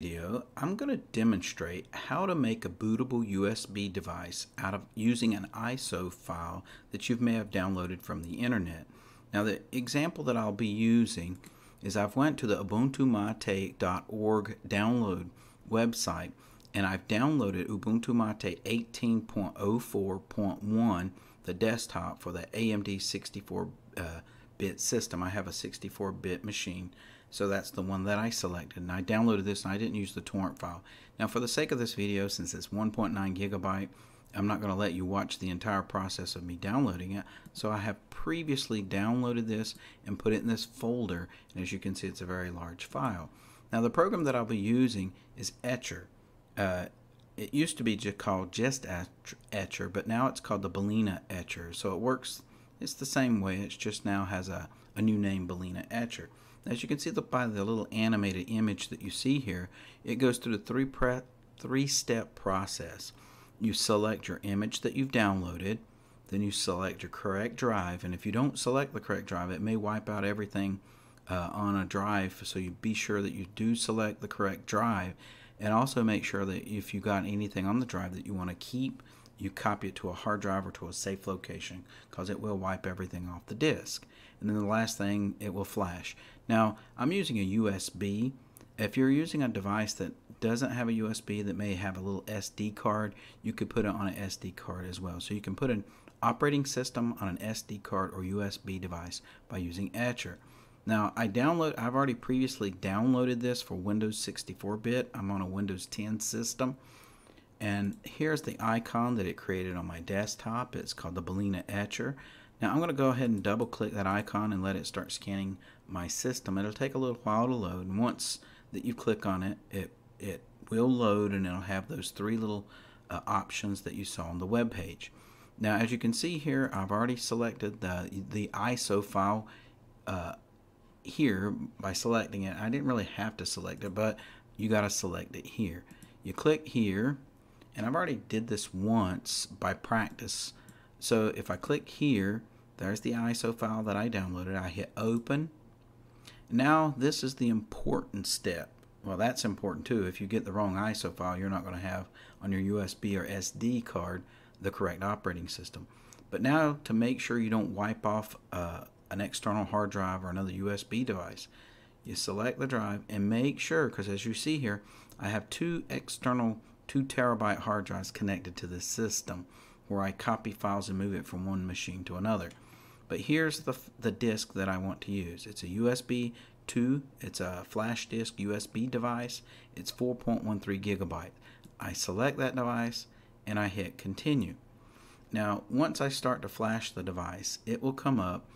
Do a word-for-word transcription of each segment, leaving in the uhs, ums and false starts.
Video, I'm going to demonstrate how to make a bootable U S B device out of using an I S O file that you may have downloaded from the internet. Now the example that I'll be using is I've went to the ubuntu mate dot org download website and I've downloaded Ubuntu Mate eighteen point oh four point one, the desktop for the A M D sixty-four bit uh, system. I have a sixty-four bit machine. So that's the one that I selected, and I downloaded this and I didn't use the torrent file. Now for the sake of this video, since it's one point nine gigabyte, I'm not going to let you watch the entire process of me downloading it. So I have previously downloaded this and put it in this folder, and as you can see, it's a very large file. Now the program that I'll be using is Etcher. Uh, it used to be just called just Etcher, but now it's called the balenaEtcher. So it works, it's the same way, it's just now has a, a new name, balenaEtcher. As you can see the, by the little animated image that you see here, it goes through the three pre, three-step process. You select your image that you've downloaded, then you select your correct drive, and if you don't select the correct drive, it may wipe out everything uh, on a drive, so you be sure that you do select the correct drive, and also make sure that if you got anything on the drive that you want to keep, you copy it to a hard drive or to a safe location, because it will wipe everything off the disk. And then the last thing, it will flash. Now I'm using a U S B. If you're using a device that doesn't have a U S B, that may have a little S D card, you could put it on an S D card as well. So you can put an operating system on an S D card or U S B device by using Etcher. Now I download, I've already previously downloaded this for Windows sixty-four bit. I'm on a Windows ten system. And here's the icon that it created on my desktop. It's called the balenaEtcher. Now I'm going to go ahead and double click that icon and let it start scanning my system. It'll take a little while to load, and once that you click on it, it, it will load, and it'll have those three little uh, options that you saw on the web page. Now as you can see here, I've already selected the, the I S O file uh, here by selecting it. I didn't really have to select it, but you got to select it here. You click here. And I've already did this once by practice. So if I click here, there's the I S O file that I downloaded. I hit open. Now this is the important step. Well, that's important too. If you get the wrong I S O file, you're not going to have on your U S B or S D card the correct operating system. But now to make sure you don't wipe off uh, an external hard drive or another U S B device, you select the drive and make sure, because as you see here, I have two external two terabyte hard drives connected to this system where I copy files and move it from one machine to another. But here's the, the disk that I want to use. It's a U S B two, it's a flash disk U S B device, it's four point one three gigabyte. I select that device and I hit continue. Now once I start to flash the device, it will come up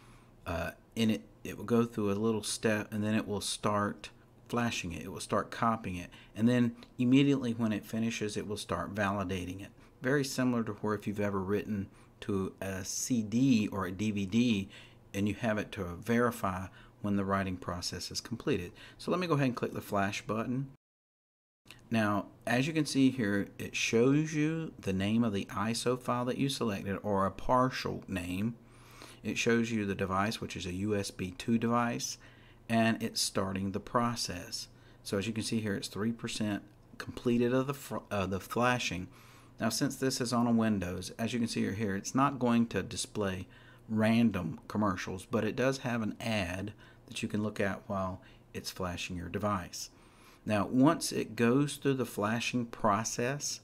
uh, and it, it will go through a little step, and then it will start flashing it, it will start copying it, and then immediately when it finishes it will start validating it. Very similar to where if you've ever written to a C D or a D V D and you have it to verify when the writing process is completed. So let me go ahead and click the flash button. Now as you can see here, it shows you the name of the I S O file that you selected, or a partial name. It shows you the device, which is a U S B two device, and it's starting the process. So as you can see here, it's three percent completed of the, uh, the flashing. Now since this is on a Windows, as you can see here, it's not going to display random commercials, but it does have an ad that you can look at while it's flashing your device. Now once it goes through the flashing process,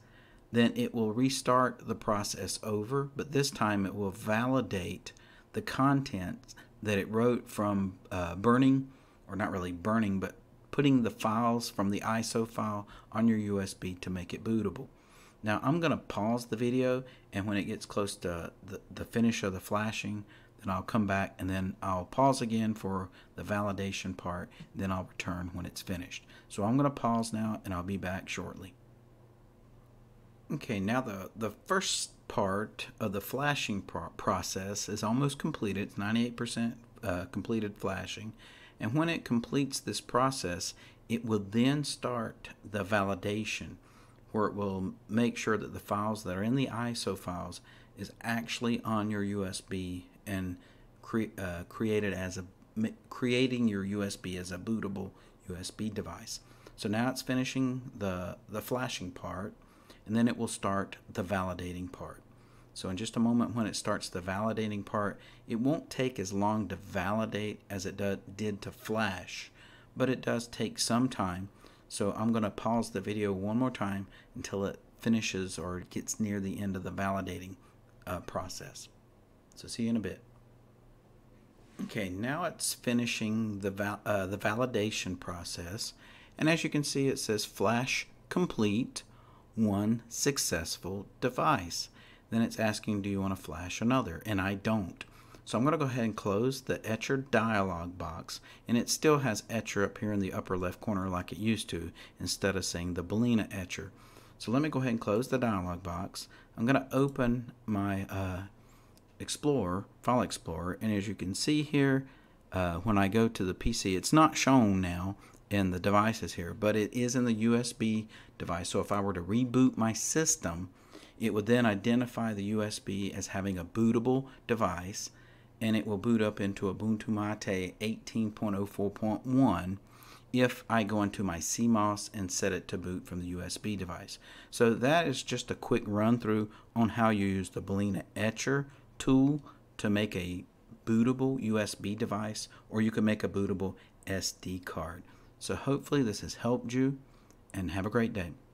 then it will restart the process over, but this time it will validate the contents that it wrote from uh, burning, or not really burning, but putting the files from the I S O file on your U S B to make it bootable. Now I'm going to pause the video, and when it gets close to the, the finish of the flashing, then I'll come back and then I'll pause again for the validation part, then I'll return when it's finished. So I'm going to pause now and I'll be back shortly. Okay, now the, the first part of the flashing pro process is almost completed. It's ninety-eight percent uh, completed flashing. And when it completes this process, it will then start the validation, where it will make sure that the files that are in the I S O files is actually on your U S B and cre uh, created as a, creating your U S B as a bootable U S B device. So now it's finishing the, the flashing part, and then it will start the validating part. So in just a moment, when it starts the validating part, it won't take as long to validate as it did to flash, but it does take some time. So I'm going to pause the video one more time until it finishes or gets near the end of the validating uh, process. So see you in a bit. Okay, now it's finishing the, val uh, the validation process. And as you can see, it says flash complete, one successful device. Then it's asking, do you want to flash another? And I don't. So I'm going to go ahead and close the Etcher dialog box, and it still has Etcher up here in the upper left corner like it used to, instead of saying the balenaEtcher. So let me go ahead and close the dialog box. I'm going to open my uh, Explorer, File Explorer, and as you can see here, uh, when I go to the P C, it's not shown now in the devices here, but it is in the U S B device. So if I were to reboot my system, it would then identify the U S B as having a bootable device, and it will boot up into Ubuntu MATE eighteen point oh four point one if I go into my C M O S and set it to boot from the U S B device. So that is just a quick run through on how you use the balenaEtcher tool to make a bootable U S B device, or you can make a bootable S D card. So hopefully this has helped you, and have a great day.